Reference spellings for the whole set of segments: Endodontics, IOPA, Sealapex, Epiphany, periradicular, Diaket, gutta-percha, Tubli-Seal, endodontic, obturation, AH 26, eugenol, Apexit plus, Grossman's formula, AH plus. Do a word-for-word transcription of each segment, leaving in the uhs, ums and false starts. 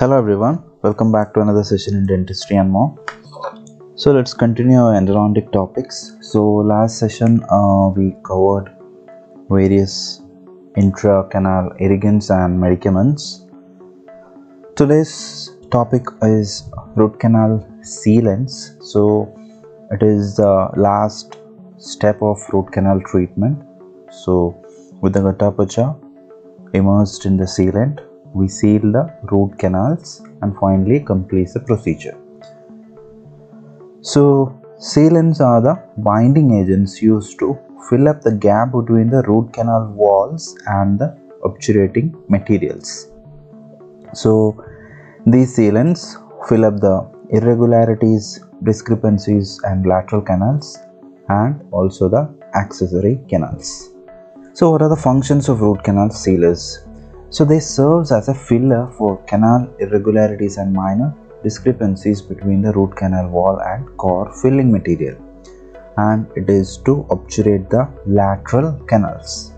Hello everyone, welcome back to another session in dentistry and more. So let's continue our endodontic topics. So last session uh, we covered various intra-canal irrigants and medicaments. Today's topic is root canal sealants. So it is the last step of root canal treatment. So with the gutta-percha immersed in the sealant, we seal the root canals and finally complete the procedure. So sealants are the binding agents used to fill up the gap between the root canal walls and the obturating materials. So these sealants fill up the irregularities, discrepancies and lateral canals and also the accessory canals. So what are the functions of root canal sealers? So they serve as a filler for canal irregularities and minor discrepancies between the root canal wall and core filling material, and it is to obturate the lateral canals.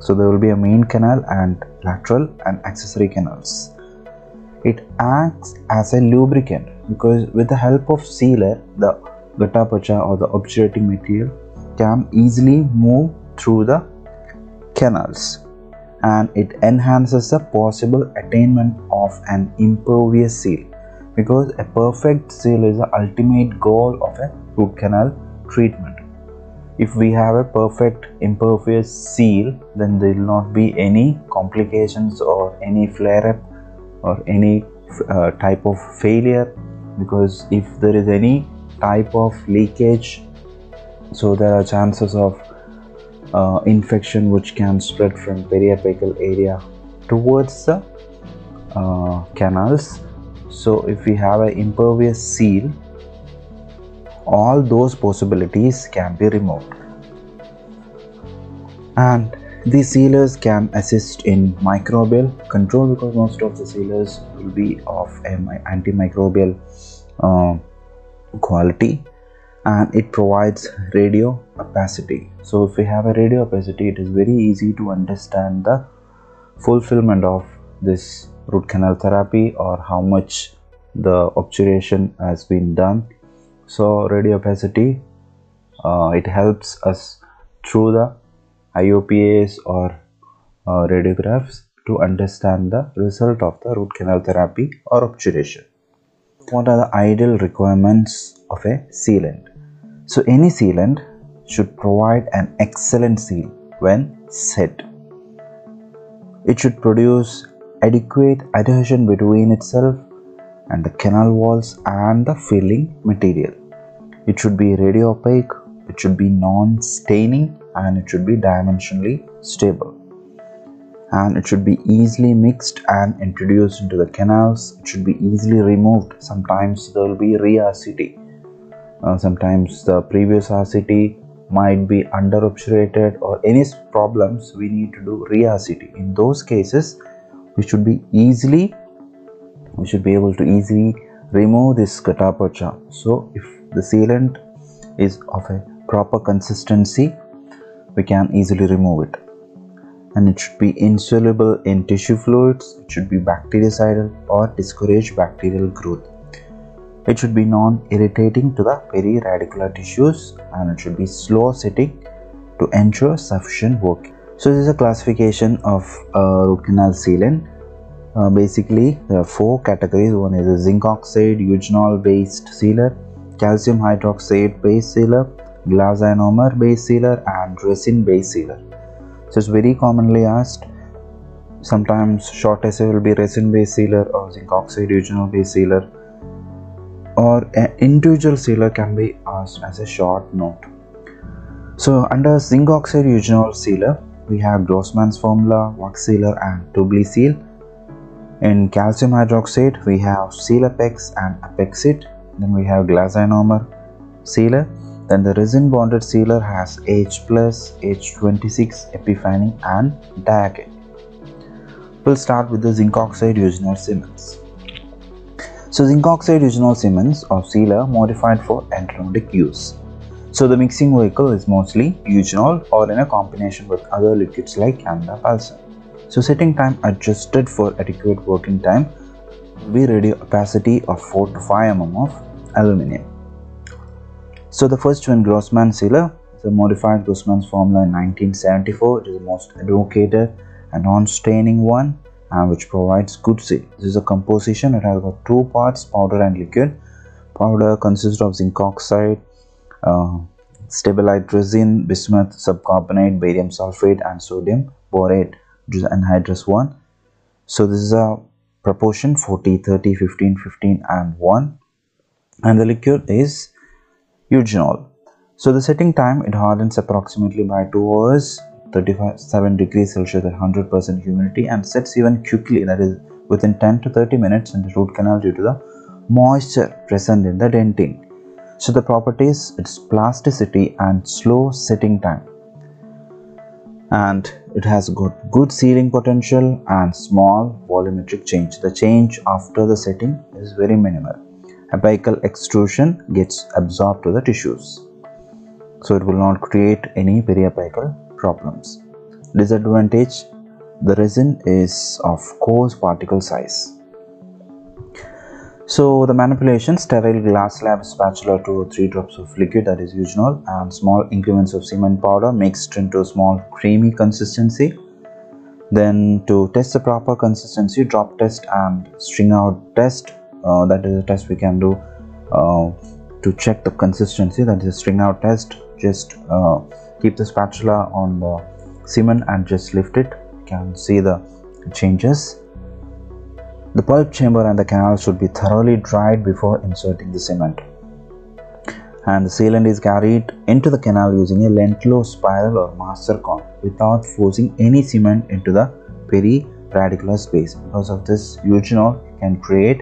So there will be a main canal and lateral and accessory canals. It acts as a lubricant because with the help of sealer, the gutta-percha or the obturating material can easily move through the canals, and it enhances the possible attainment of an impervious seal, because a perfect seal is the ultimate goal of a root canal treatment. If we have a perfect impervious seal, then there will not be any complications or any flare-up or any uh, type of failure, because if there is any type of leakage, so there are chances of Uh, infection which can spread from periapical area towards the uh, canals. So if we have an impervious seal, all those possibilities can be removed, and these sealers can assist in microbial control, because most of the sealers will be of an antimicrobial uh, quality, and it provides radio opacity. So if we have a radio opacity, it is very easy to understand the fulfillment of this root canal therapy or how much the obturation has been done. So radio opacity, uh, it helps us through the I O P As or uh, radiographs to understand the result of the root canal therapy or obturation. What are the ideal requirements of a sealant? So any sealant should provide an excellent seal when set. It should produce adequate adhesion between itself and the canal walls and the filling material. It should be radio opaque, it should be non-staining, and it should be dimensionally stable. And it should be easily mixed and introduced into the canals. It should be easily removed. Sometimes there will be re-R C T. Uh, sometimes the previous R C T might be under-obturated or any problems, we need to do re-R C T. In those cases, we should be easily, we should be able to easily remove this gutta-percha. So if the sealant is of a proper consistency, we can easily remove it. And it should be insoluble in tissue fluids, it should be bactericidal or discourage bacterial growth. It should be non-irritating to the periradicular tissues, and it should be slow setting to ensure sufficient working. So this is a classification of uh, root canal sealant. Uh, basically there are four categories. One is a zinc oxide, eugenol based sealer, calcium hydroxide based sealer, glass ionomer based sealer and resin based sealer. So it's very commonly asked. Sometimes short essay will be resin based sealer or zinc oxide, eugenol based sealer, or an individual sealer can be asked as a short note. So under zinc oxide eugenol sealer, we have Grossman's formula, wax sealer and Tubli-Seal. In calcium hydroxide, we have Sealapex and Apexit. Then we have glass ionomer sealer. Then the resin bonded sealer has A H plus, A H twenty-six, Epiphany and Diaket. We'll start with the zinc oxide eugenol sealants. So zinc oxide eugenol sealants or sealer modified for endodontic use. So the mixing vehicle is mostly eugenol or in a combination with other liquids like camphor balsam. So setting time adjusted for adequate working time. we ready opacity of four to five millimeters of aluminium. So the first one, Grossman's sealer, is a modified Grossman's formula in nineteen seventy-four. It is the most advocated and non-staining one, and which provides good seal. This is a composition. It has got two parts, powder and liquid. Powder consists of zinc oxide, uh, stabilized resin, bismuth subcarbonate, barium sulfate, and sodium borate, which is anhydrous one. So this is a proportion forty, thirty, fifteen, fifteen, and one. And the liquid is eugenol. So the setting time, it hardens approximately by two hours, thirty-seven degrees Celsius at one hundred percent humidity, and sets even quickly, that is within ten to thirty minutes in the root canal due to the moisture present in the dentin. So the properties, its plasticity and slow setting time, and it has got good sealing potential and small volumetric change. The change after the setting is very minimal. Apical extrusion gets absorbed to the tissues, so it will not create any periapical problems. Disadvantage, the resin is of coarse particle size. So the manipulation, sterile glass slab, spatula, two or three drops of liquid, that is eugenol, and small increments of cement powder mixed into a small creamy consistency. Then to test the proper consistency, drop test and string out test, uh, that is a test we can do uh, to check the consistency, that is a string out test. Just uh, keep the spatula on the cement and just lift it, you can see the changes. The pulp chamber and the canal should be thoroughly dried before inserting the cement. And the sealant is carried into the canal using a lentulose spiral or master cone without forcing any cement into the periradicular space. Because of this, eugenol can create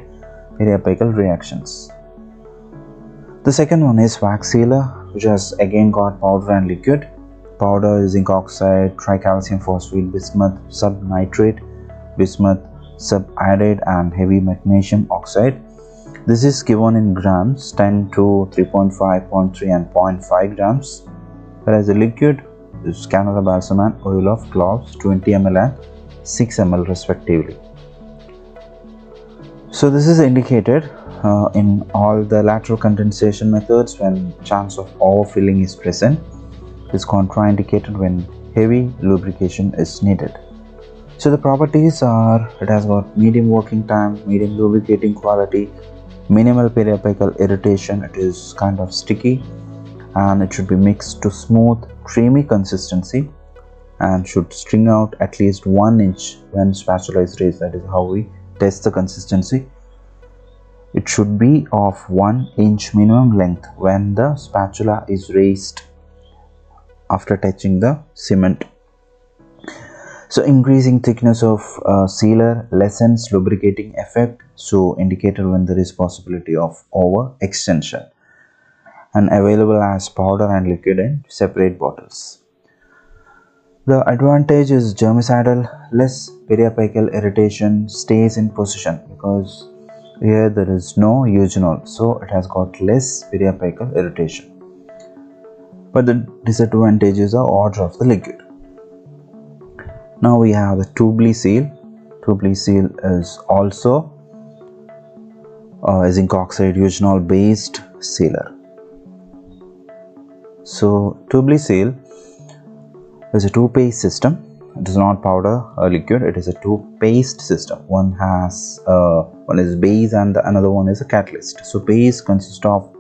periapical reactions. The second one is wax sealer, which has again got powder and liquid. Powder is zinc oxide, tricalcium phosphate, bismuth subnitrate, bismuth sub-iodide, and heavy magnesium oxide. This is given in grams, ten to three point five, zero point three and zero point five grams, whereas the liquid is canola balsam and oil of cloves, twenty milliliters and six milliliters respectively. So this is indicated uh, in all the lateral condensation methods when chance of overfilling is present. It is contraindicated when heavy lubrication is needed. So the properties are, it has got medium working time, medium lubricating quality, minimal periapical irritation, it is kind of sticky, and it should be mixed to smooth creamy consistency, and should string out at least one inch when spatula is raised, that is how we test the consistency. It should be of one inch minimum length when the spatula is raised after touching the cement. So increasing thickness of uh, sealer lessens lubricating effect, so indicated when there is possibility of over extension, and available as powder and liquid in separate bottles. The advantage is germicidal, less periapical irritation, stays in position, because here there is no eugenol, so it has got less periapical irritation. But the disadvantages are odor of the liquid. Now we have the Tubli-Seal. Tubli-Seal is also a zinc oxide eugenol based sealer. So Tubli-Seal is a two-paste system. It is not powder or liquid, it is a two-paste system. One has uh, one is base and the another one is a catalyst. So base consists of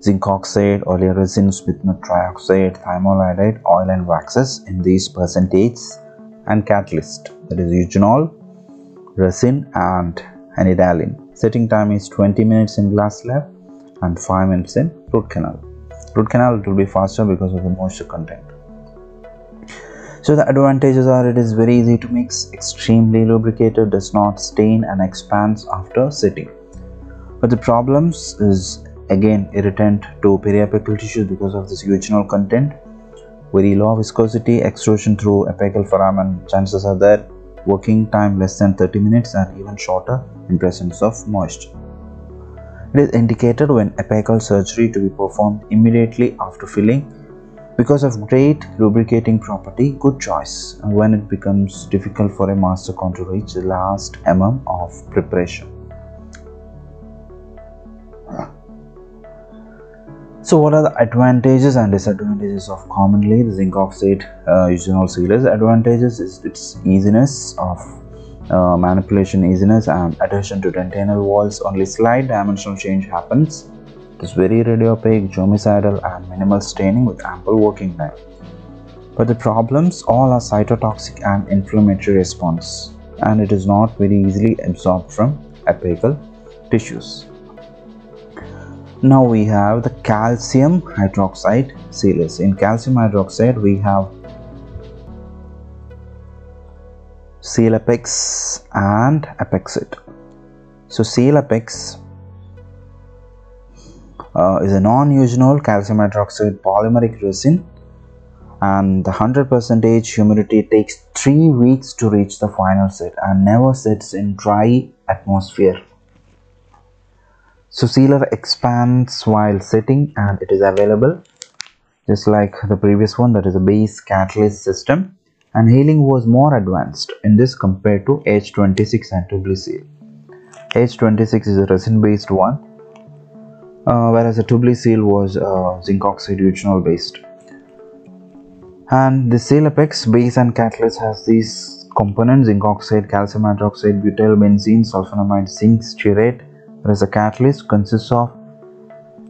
zinc oxide, oleo resins, bismuth trioxide, thymol iodide, oil and waxes in these percentages, and catalyst, that is eugenol, resin and anidaline. Setting time is twenty minutes in glass slab and five minutes in root canal. Root canal will be faster because of the moisture content. So the advantages are, it is very easy to mix, extremely lubricated, does not stain and expands after setting. But the problems is again irritant to periapical tissue because of this eugenol content. Very low viscosity, extrusion through apical foramen, chances are there. Working time less than thirty minutes and even shorter in presence of moisture. It is indicated when apical surgery to be performed immediately after filling. Because of great lubricating property, good choice. And when it becomes difficult for a master con to reach the last millimeter of preparation. So what are the advantages and disadvantages of commonly the zinc oxide uh, eugenol sealers? Advantages is its easiness of uh, manipulation, easiness and adhesion to dentinal walls. Only slight dimensional change happens. It is very radiopaque, germicidal and minimal staining with ample working time. But the problems all are cytotoxic and inflammatory response, and it is not very easily absorbed from apical tissues. Now we have the calcium hydroxide sealers. In calcium hydroxide we have Sealapex and Apexit. So Sealapex uh, is a non-eugenol calcium hydroxide polymeric resin, and the one hundred percent humidity takes three weeks to reach the final set and never sets in dry atmosphere. So sealer expands while setting, and it is available just like the previous one, that is a base catalyst system, and healing was more advanced in this compared to A H twenty-six and Tubli-Seal. A H twenty-six is a resin based one, uh, whereas the Tubli-Seal was uh, zinc oxide eugenol based. And the Sealapex base and catalyst has these components: zinc oxide, calcium hydroxide, butyl benzene, sulfonamide, zinc stearate. Whereas the catalyst consists of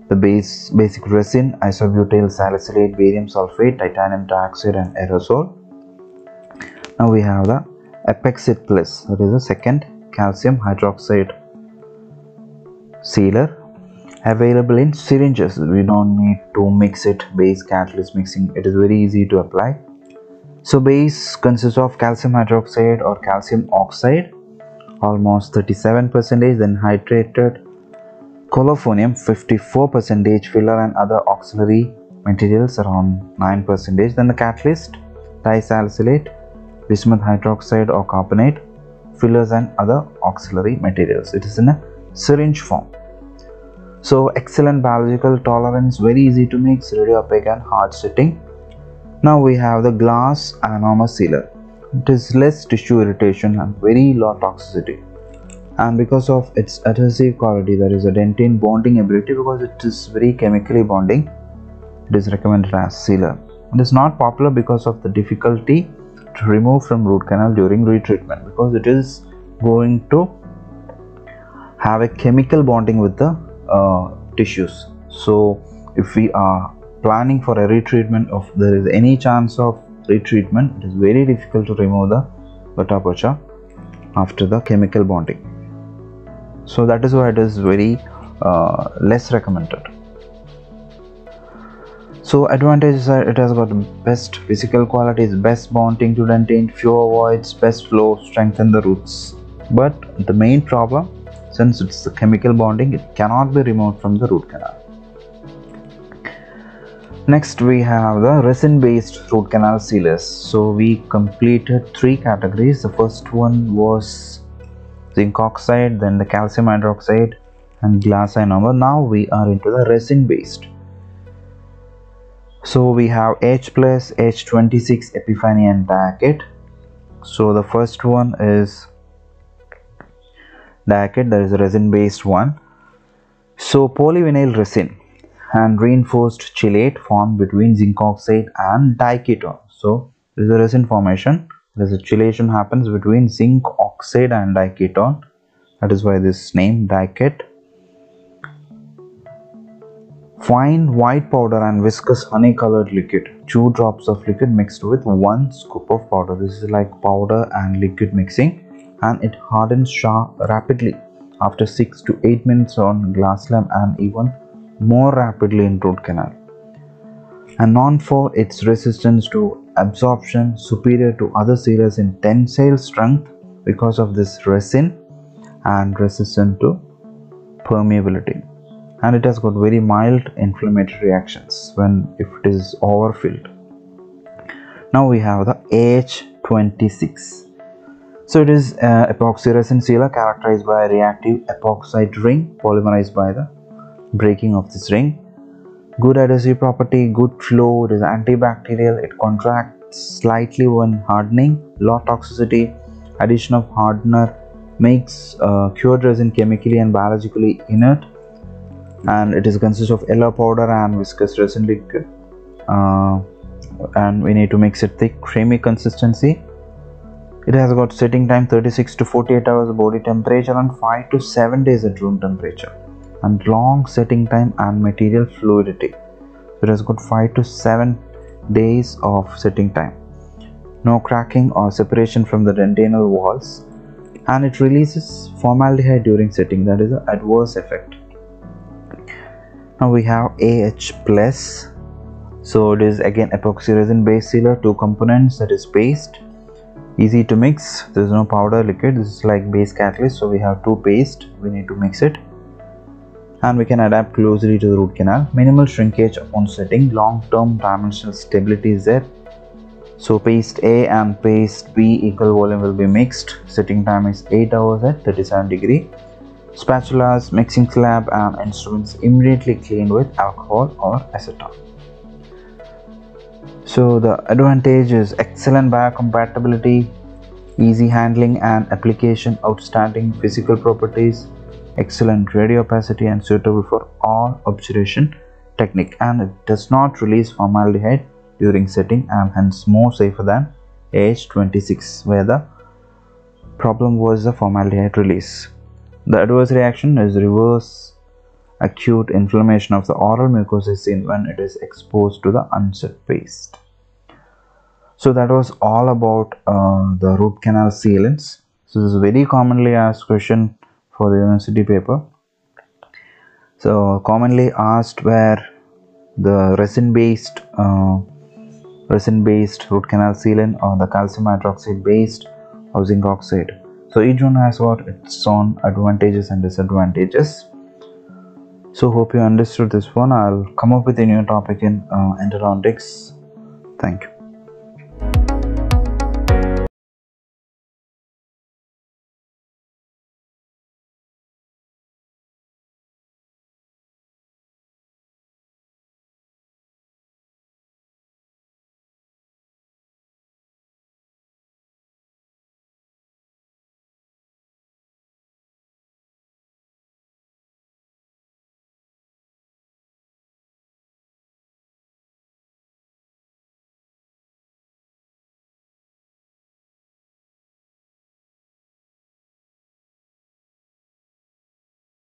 the base basic resin, isobutyl salicylate, barium sulfate, titanium dioxide and aerosol. Now we have the Apexit plus, that is the second calcium hydroxide sealer, available in syringes. We don't need to mix it, base catalyst mixing, it is very easy to apply. So base consists of calcium hydroxide or calcium oxide, almost thirty-seven percent, then hydrated colophonium fifty-four percent, filler and other auxiliary materials around nine percent, then the catalyst disalicylate, bismuth hydroxide or carbonate, fillers and other auxiliary materials. It is in a syringe form. So excellent biological tolerance, very easy to mix, radiopaque and hard sitting. Now we have the glass anomer sealer. It is less tissue irritation and very low toxicity, and because of its adhesive quality, there is a dentin bonding ability because it is very chemically bonding, it is recommended as sealer. It is not popular because of the difficulty to remove from root canal during retreatment, because it is going to have a chemical bonding with the Uh, tissues. So if we are planning for a retreatment, of there is any chance of retreatment, it is very difficult to remove the gutta-percha after the chemical bonding. So that is why it is very uh, less recommended. So advantages are: it has got best physical qualities, best bonding to dentin, fewer voids, best flow, strengthen the roots. But the main problem, since it's the chemical bonding, it cannot be removed from the root canal. Next we have the resin based root canal sealers. So we completed three categories. The first one was zinc oxide, then the calcium hydroxide and glass ionomer. Now we are into the resin based. So we have AH plus, A H twenty-six, Epiphany and Diaket. So the first one is Diaket, that is a resin based one. So polyvinyl resin and reinforced chelate formed between zinc oxide and diketone. So there is a resin formation, there is a chelation happens between zinc oxide and diketone, that is why this name Diaket. Fine white powder and viscous honey colored liquid, two drops of liquid mixed with one scoop of powder. This is like powder and liquid mixing, and it hardens sharp rapidly after six to eight minutes on glass slab and even more rapidly in root canal, and known for its resistance to absorption, superior to other sealers in tensile strength because of this resin, and resistant to permeability, and it has got very mild inflammatory reactions when if it is overfilled. Now we have the A H twenty-six. So it is uh, epoxy resin sealer characterized by a reactive epoxide ring polymerized by the breaking of this ring. Good adhesive property, good flow, it is antibacterial, it contracts slightly when hardening, low toxicity, addition of hardener makes uh, cured resin chemically and biologically inert, and it is consist of yellow powder and viscous resin liquid, uh, and we need to mix it thick creamy consistency. It has got setting time thirty-six to forty-eight hours body temperature and five to seven days at room temperature, and long setting time and material fluidity. It has got five to seven days of setting time. No cracking or separation from the dentinal walls, and it releases formaldehyde during setting, that is an adverse effect. Now we have A H plus. So it is again epoxy resin based sealer, two components, that is paste, easy to mix, there is no powder liquid, this is like base catalyst, so we have two paste, we need to mix it, and we can adapt closely to the root canal. Minimal shrinkage upon setting, long term dimensional stability is there. So paste A and paste B equal volume will be mixed. Setting time is eight hours at thirty-seven degree. Spatulas, mixing slab and instruments immediately cleaned with alcohol or acetone. So the advantage is excellent biocompatibility, easy handling and application, outstanding physical properties, excellent radio opacity, and suitable for all obturation technique, and it does not release formaldehyde during setting and hence more safer than A H twenty-six, where the problem was the formaldehyde release. The adverse reaction is reverse acute inflammation of the oral mucosa is seen when it is exposed to the unset paste. So that was all about uh, the root canal sealants. So this is very commonly asked question for the university paper. So commonly asked where the resin based uh, resin based root canal sealant or the calcium hydroxide based or zinc oxide. So each one has got its own advantages and disadvantages. So hope you understood this one. I'll come up with a new topic in uh, endodontics. Thank you.